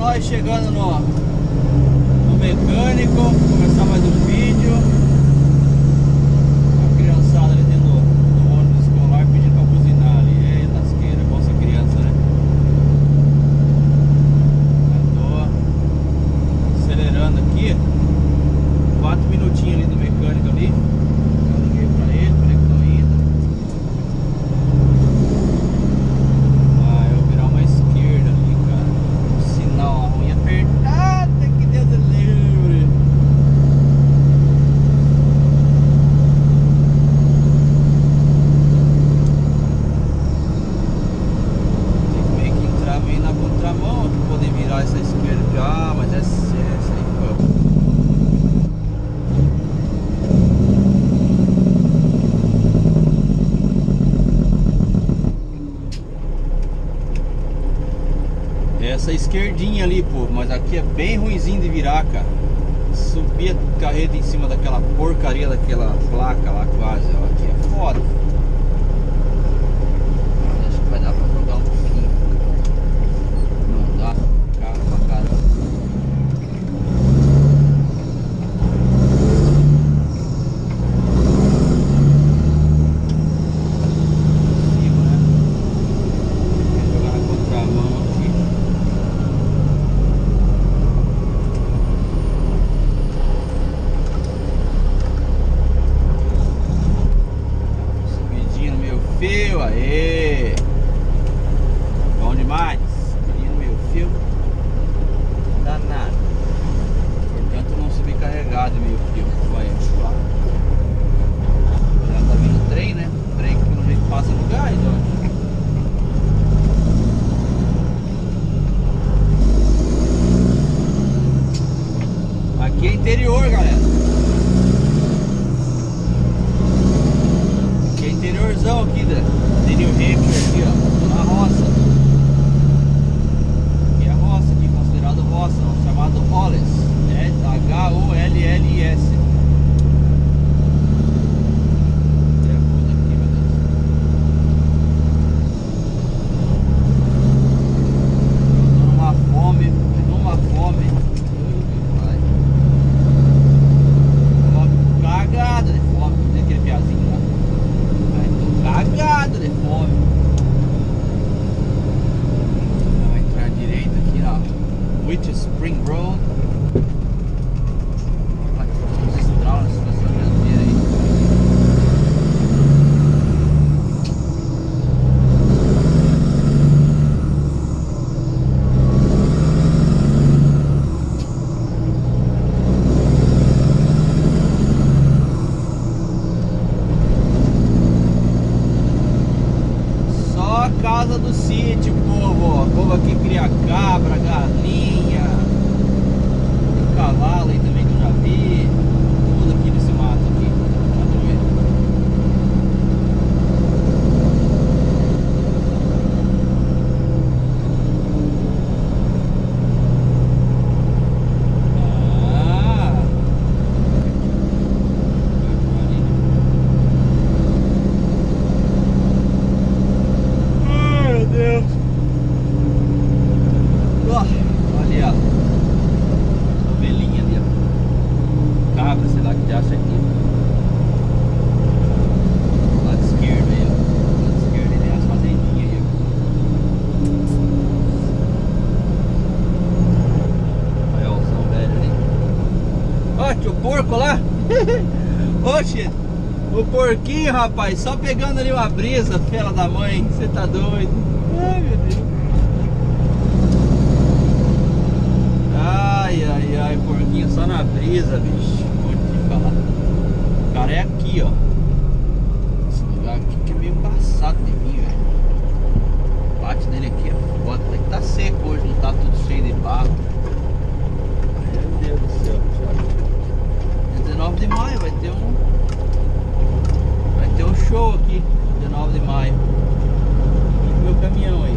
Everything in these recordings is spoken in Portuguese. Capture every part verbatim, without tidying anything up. nós chegando no, no mecânico. Começar mais um vídeo. A criançada ali dentro do ônibus escolar pedindo pra buzinar ali. É lasqueira, bolsa criança, né? Não é à toa. Acelerando aqui. Quatro minutinhos ali do mecânico ali. Essa esquerdinha ali, pô, mas aqui é bem ruimzinho de virar, cara. Subia a carreta em cima daquela porcaria daquela placa lá quase, ó, aqui é foda. Acho que vai dar pra jogar um pouquinho. Não dá, cara, pra caramba. Aê! Bom demais! Menino meu fio danado. Portanto não subir carregado meio fio. Vai, já tá vindo trem, né? Trem que pelo jeito passa no gás, ó. Aqui é interior, galera. Aqui é interiorzão aqui, né? Tem o Hampshire aqui, ó, na roça. Aqui é a roça, aqui considerado roça, ó, chamado Hollis, é H O L L I S. Tem a coisa aqui, meu Deus. Tô numa fome, tô numa fome. Fome cagada de fome, tem aquele piazinho lá. Cagado de fome. Vamos entrar à direita aqui na White Spring Road. Vamos estudar nesse estacionamento do sítio, povo, ó. O povo aqui cria cabra, galinha, tem cavalo aí também que eu já vi. Tudo aqui nesse mato aqui. Pode ver. Oxe, o porquinho, rapaz, só pegando ali uma brisa, fela da mãe, você tá doido? Ai, meu Deus. Ai, ai, ai, porquinho só na brisa, bicho. Vou te falar. Cara, é aqui, ó. Esse lugar aqui que é meio embaçado de mim, velho. Bate nele aqui, é foda. Tá seco hoje, não tá tudo cheio de barro. Meu Deus do céu, bicho. dezenove de maio vai ter um vai ter um show aqui, dezenove de maio, e meu caminhão aí.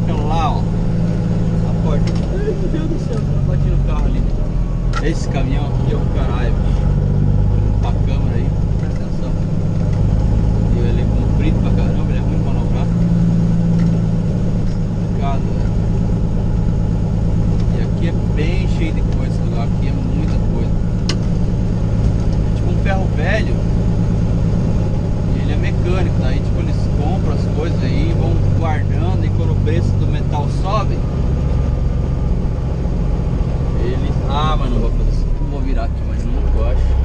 portão lá, ó. A porta. Ai, meu Deus do céu, bati no carro ali. Esse caminhão aqui é o caralho, bicho. Olhando pra câmera aí, presta atenção. E ele é comprido pra caramba, ele é muito manobrado. Complicado, velho. E aqui é bem cheio de coisa esse lugar, aqui é muita coisa. É tipo um ferro velho. E ele é mecânico, daí tipo eles compram as coisas aí, vão guardando, e quando o preço do metal sobe, eles... Ah, mas não vou fazer isso. Vou virar aqui, mas não gosto.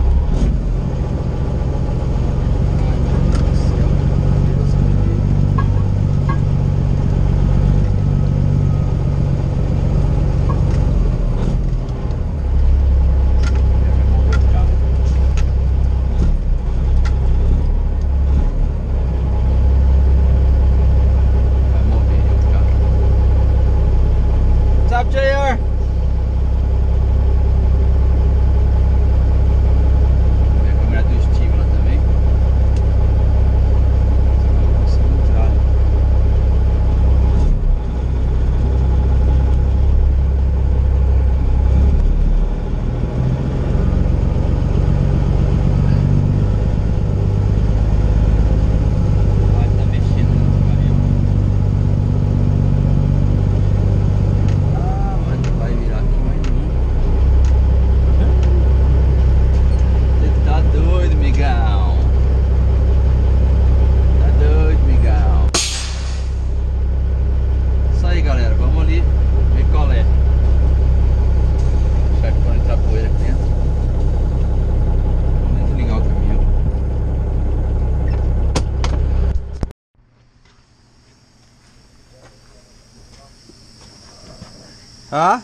Ah?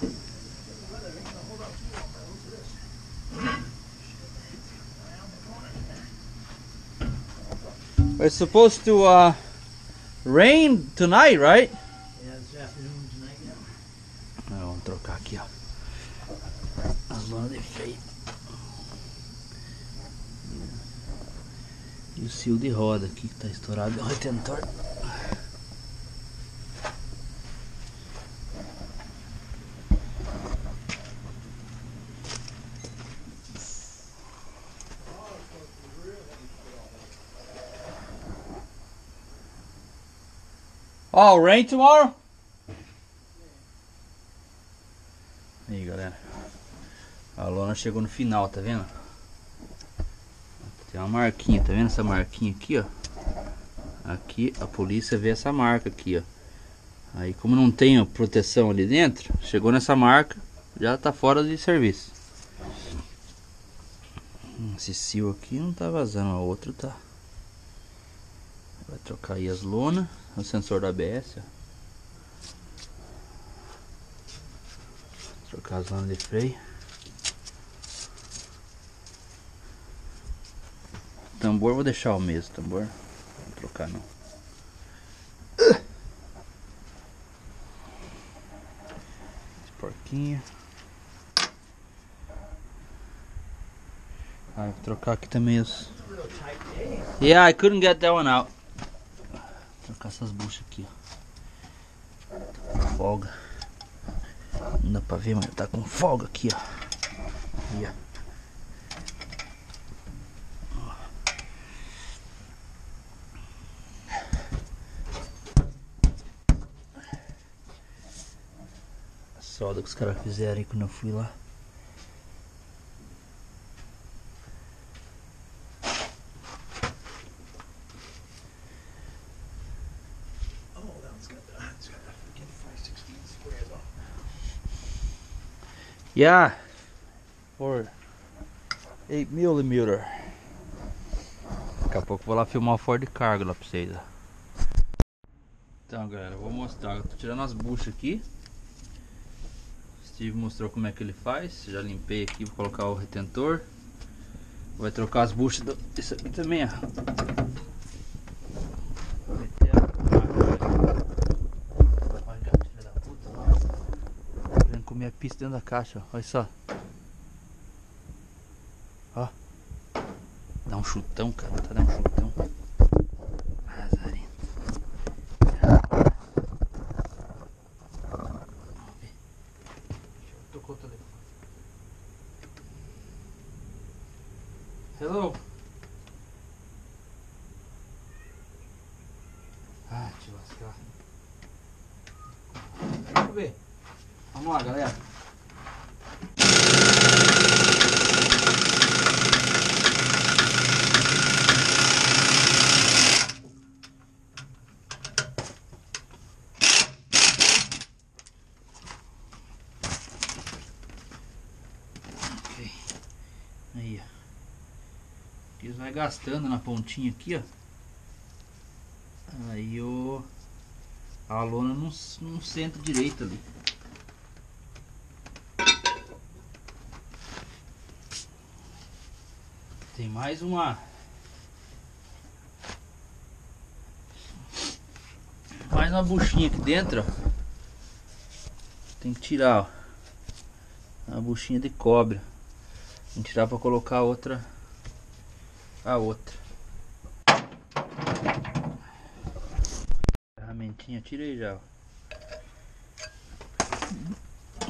We're supposed to uh, rain tonight, right? Yeah, it's afternoon tonight, yeah. Vamos trocar aqui, ó. A zona de efeito. E o cio de roda aqui que tá estourado, é o retentor. Oh, rain tomorrow? Aí, galera. A lona chegou no final, tá vendo? Tem uma marquinha, tá vendo essa marquinha aqui, ó? Aqui a polícia vê essa marca aqui, ó. Aí como não tem proteção ali dentro, chegou nessa marca, já tá fora de serviço. Esse cio aqui não tá vazando, a outra tá. Vai trocar aí as lonas. O sensor da A B S, ó. Trocar as lâminas de freio. O tambor vou deixar o mesmo, tambor não vou trocar não. Esse porquinho. Ah, vou trocar aqui também os... Yeah, I couldn't get that one out. Vou trocar essas buchas aqui, ó. Tá com folga. Não dá pra ver, mas tá com folga aqui, ó. Aí, ó. A solda que os caras fizeram aí quando eu fui lá. Yeah, por eight millimeter. Daqui a pouco vou lá filmar o Ford Cargo lá pra vocês, ó. Então, galera, eu vou mostrar. Eu tô tirando as buchas aqui. O Steve mostrou como é que ele faz. Já limpei aqui, vou colocar o retentor. Vai trocar as buchas do... Isso aqui também, ó. Minha pista dentro da caixa, ó. Olha só, ó, dá um chutão, cara, tá dando um chutão, azarento. Tá. Vamos ver. Vamos lá, galera. Ok. Aí, ó. Eles vai gastando na pontinha aqui, ó. Aí o a lona não, não senta direito ali. Tem mais uma mais uma buchinha aqui dentro, ó. Tem que tirar, ó. A buchinha de cobre. Tem que tirar para colocar outra a outra. Ferramentinha, tirei já, ó.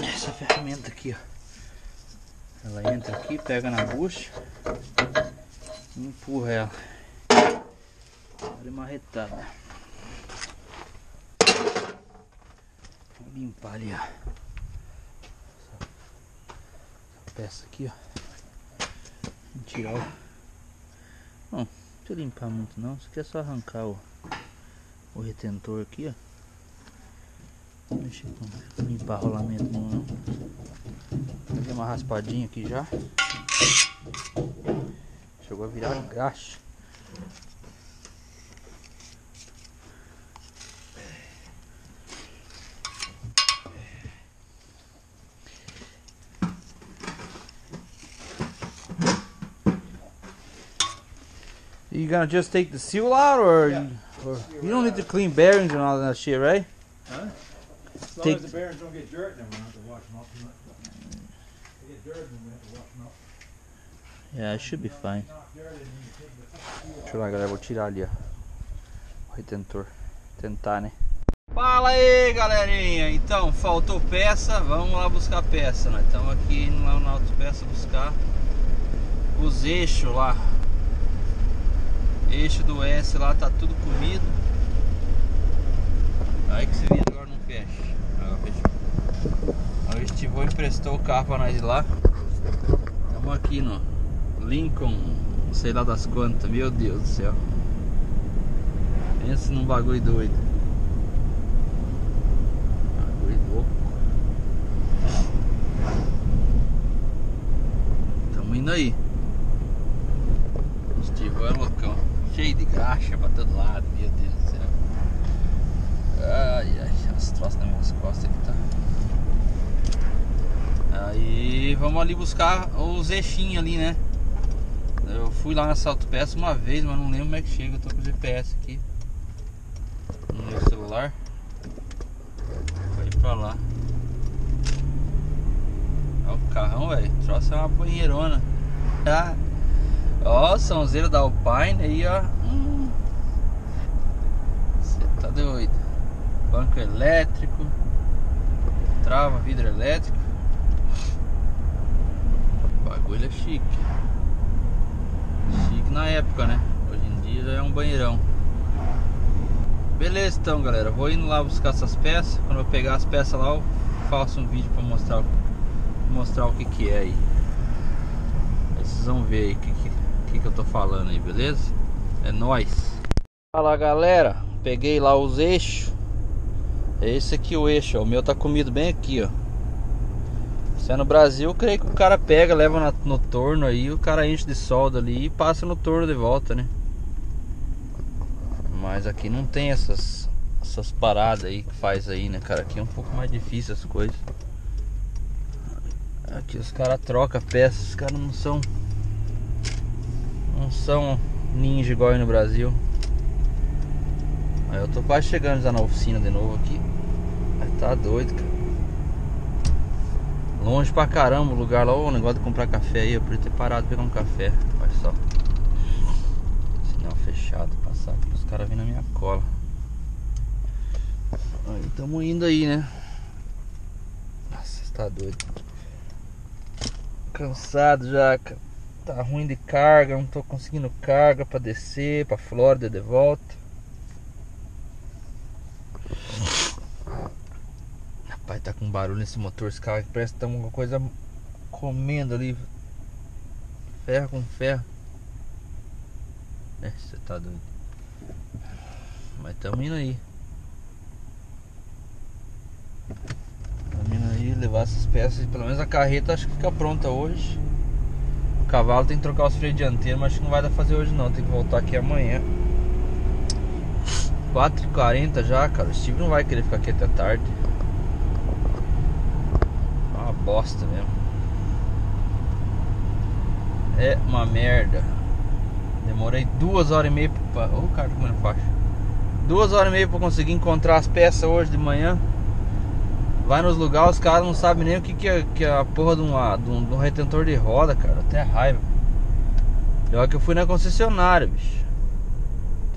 Essa ferramenta aqui, ó. Ela entra aqui, pega na bucha e empurra ela. Olha, marretada. Vou limpar ali, ó. Essa peça aqui, ó. Vou tirar o... Bom, não precisa limpar muito não. Isso aqui é só arrancar o... o retentor aqui, ó. Deixa eu limpar o rolamento não. Fazer uma raspadinha aqui já. Chegou a virar um gacho. You gonna just take the seal out or... Yeah. You don't need to clean bearings and all that shit, right? Huh? As long Take as the bearings don't get dirt, then we don't have to wash them up. They get dirt, then we have to wash them up. Yeah, it should be fine. Deixa lá, galera, vou tirar ali, ó, o retentor. Tentar, né? Fala aí, galerinha! Então, faltou peça, vamos lá buscar peça, né? Estamos aqui indo lá na autopeça buscar os eixos lá. Eixo do S lá tá tudo comido. Aí que você vira, agora não fecha. Agora fechou. Aí o Estivão emprestou o carro pra nós ir lá. Estamos aqui no Lincoln, sei lá das quantas. Meu Deus do céu. Pensa num bagulho doido. Bagulho louco. Estamos indo aí. O Estivão é loucão. Cheio de graxa pra todo lado, meu Deus do céu. Ai, ai, os troços nas minhas costas aqui, tá. Aí vamos ali buscar os eixinhos ali, né? Eu fui lá nessa autopeça uma vez, mas não lembro como é que chega. Eu tô com o G P S aqui no meu celular. Vou ir pra lá. Olha o carrão, velho. O troço é uma banheirona. Tá? Ó, oh, sonzeiro da Alpine aí, ó. Hum. Você tá doido. Banco elétrico. Trava, vidro elétrico. O bagulho é chique. Chique na época, né? Hoje em dia já é um banheirão. Beleza, então, galera. Vou indo lá buscar essas peças. Quando eu pegar as peças lá, eu faço um vídeo pra mostrar, mostrar o que que é aí. Aí vocês vão ver aí o que que é. Que, que eu tô falando aí, beleza? É nóis. Fala, galera, peguei lá os eixos. É esse aqui o eixo, ó. O meu tá comido bem aqui, ó. Se é no Brasil, eu creio que o cara pega, leva na, no torno aí, o cara enche de solda ali e passa no torno de volta, né? Mas aqui não tem essas essas paradas aí que faz aí, né, cara? Aqui é um pouco mais difícil as coisas. Aqui os caras trocam peças, os caras não são Não são ninja igual aí no Brasil. Aí eu tô quase chegando já na oficina de novo aqui. Aí tá doido, cara. Longe pra caramba o lugar lá. O negócio de comprar café aí. Eu podia ter parado pra pegar um café. Olha só. Sinal fechado. Passar aqui. Os caras vêm na minha cola. Aí tamo indo aí, né? Nossa, você tá doido. Cansado já, cara. Tá ruim de carga, não tô conseguindo carga pra descer, pra Flórida de volta. Rapaz, tá com barulho nesse motor. Esse carro parece que tá alguma coisa comendo ali. Ferro com ferro. É, você tá doido. Mas tamo indo aí. Tamo indo aí levar essas peças. Pelo menos a carreta acho que fica pronta hoje. O cavalo tem que trocar os freios dianteiros, mas acho que não vai dar pra fazer hoje não. Tem que voltar aqui amanhã. quatro e quarenta já, cara. O Steve não vai querer ficar aqui até tarde. É uma bosta mesmo. É uma merda. Demorei duas horas e meia pra... Ô, oh, cara, comendo faixa. Duas horas e meia pra conseguir encontrar as peças hoje de manhã. Vai nos lugares, os caras não sabem nem o que, que, é, que é a porra de, uma, de, um, de um retentor de roda, cara. Até raiva. E olha que eu fui na concessionária, bicho.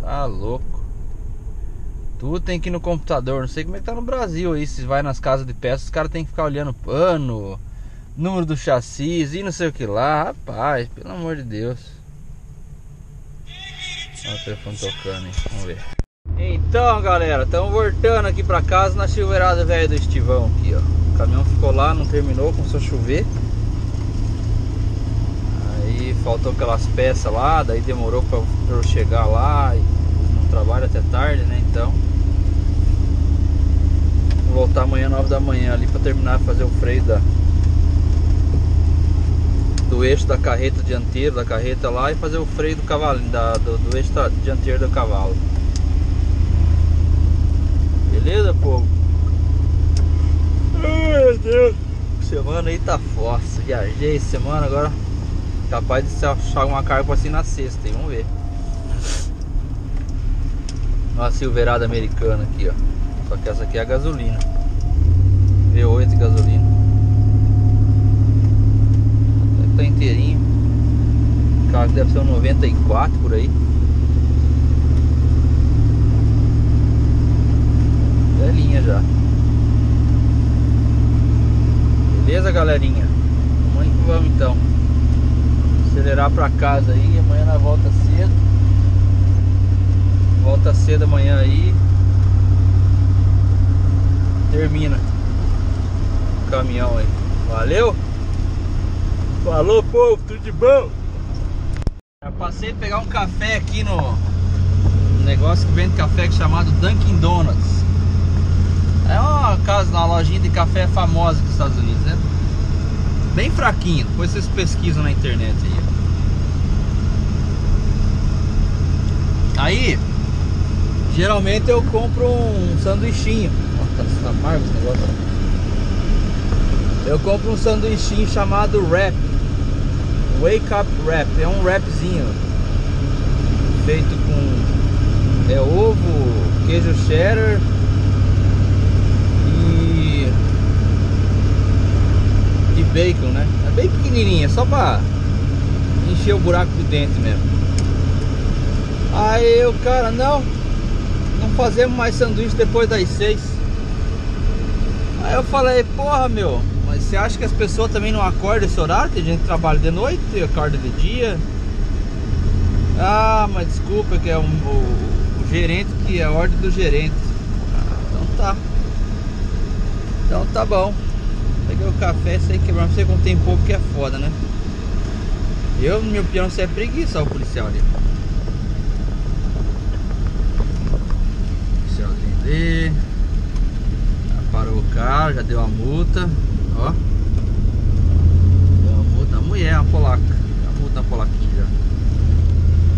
Tá louco. Tudo tem que ir no computador, não sei como é que tá no Brasil aí, se vai nas casas de peças, os caras tem que ficar olhando pano, número do chassis e não sei o que lá, rapaz, pelo amor de Deus. Olha o telefone tocando, hein? Vamos ver. Então galera, estamos voltando aqui pra casa na Silverado velha do Estivão aqui, ó. O caminhão ficou lá, não terminou, começou a chover. Aí faltou aquelas peças lá, daí demorou pra, pra eu chegar lá e não trabalho até tarde, né, então. Vou voltar amanhã, nove da manhã ali pra terminar de fazer o freio da, do eixo da carreta dianteira, da carreta lá, e fazer o freio do cavalo, da, do, do eixo da, dianteiro do cavalo. Beleza, povo? Ai, meu Deus. Semana aí tá força. Viajei essa semana, agora capaz de achar uma carga assim na sexta, hein? Vamos ver. Uma Silverado americana aqui, ó. Só que essa aqui é a gasolina. V oito gasolina. Tá inteirinho. O carro deve ser um noventa e quatro por aí. Velhinha já. Beleza, galerinha? Vamos que vamos então. Acelerar pra casa aí. Amanhã nós volta cedo. Volta cedo amanhã aí. Termina o caminhão aí. Valeu? Falou, povo, tudo de bom? Já passei a pegar um café aqui no, no negócio que vende café que é chamado Dunkin' Donuts. É uma casa, uma lojinha de café famosa aqui nos Estados Unidos, né? Bem fraquinho, depois vocês pesquisam na internet aí. Aí, geralmente eu compro um sanduichinho. Tá amargo esse negócio. Eu compro um sanduichinho chamado wrap, wake up wrap. É um wrapzinho feito com é ovo, queijo cheddar e e bacon, né? É bem pequenininho, é só para encher o buraco do dente mesmo. Aí o cara, não, não fazemos mais sanduíche depois das seis. Aí eu falei, porra, meu, mas você acha que as pessoas também não acordam esse horário? Tem gente que trabalha de noite, acorda de dia. Ah, mas desculpa, que é um, o, o gerente, que é a ordem do gerente. Ah, então tá. Então tá bom. Peguei o café, saí quebrando. Não sei como tem pouco, que é foda, né? Eu, no meu pião, você é preguiça, o policial ali. Policial ali. Parou o carro, já deu a multa, ó. Deu uma multa, a mulher, uma polaca. Deu a multa na polaquinha já.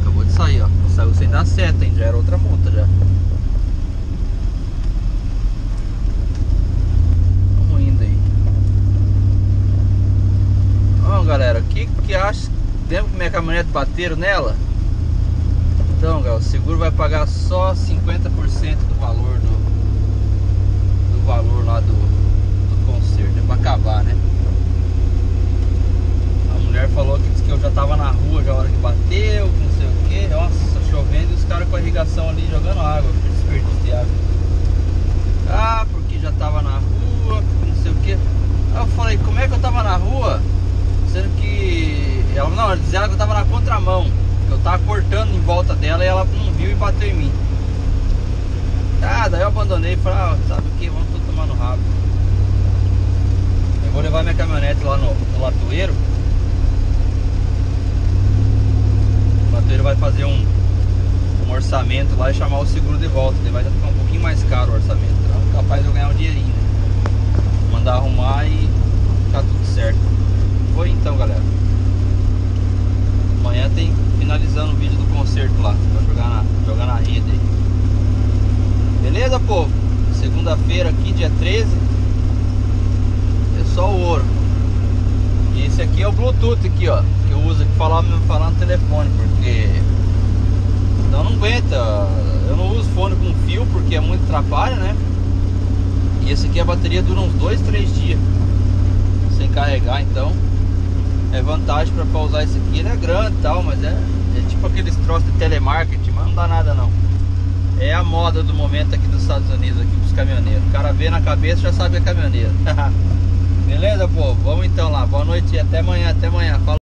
Acabou de sair, ó. Não saiu sem dar seta, hein? Já era outra multa já. Vamos indo aí. Bom, galera, o que que acha? Lembra que minha caminhonete bateram nela? Então, galera, o seguro vai pagar só cinquenta por cento do valor do valor lá do, do conserto. É pra acabar, né? A mulher falou que disse que eu já tava na rua já a hora que bateu, que não sei o que. Nossa, chovendo e os caras com a irrigação ali jogando água, desperdício de água. Ah, porque já tava na rua, porque não sei o que. Aí eu falei, como é que eu tava na rua? Sendo que... Ela, não, ela dizia que eu tava na contramão. Eu tava cortando em volta dela e ela não viu e bateu em mim. Ah, daí eu abandonei e falei, ah, sabe o que? Vamos tomar no rabo. Vou levar minha caminhonete lá no, no latoeiro. O latoeiro vai fazer um, um orçamento lá e chamar o seguro de volta. Ele vai ficar um pouquinho mais caro o orçamento. Então, capaz de eu ganhar um dinheirinho, né? Mandar arrumar e tá tudo certo. Foi então, galera. Amanhã tem finalizando o vídeo do concerto lá. Pra jogar na, jogar na rede aí. Beleza, povo? Segunda-feira aqui, dia treze. Só o ouro. E esse aqui é o Bluetooth aqui, ó, que eu uso aqui falar, falar no telefone, porque senão não aguenta. Eu não uso fone com fio porque é muito atrapalha, né? E esse aqui a bateria dura uns dois, três dias sem carregar, então é vantagem pra usar esse aqui. Ele é grande e tal, mas é, é tipo aqueles troços de telemarketing, mas não dá nada não. É a moda do momento aqui dos Estados Unidos, aqui pros caminhoneiros. O cara vê na cabeça, já sabe que é caminhoneiro. Beleza, povo? Vamos então lá. Boa noite e até amanhã. Até amanhã. Falou.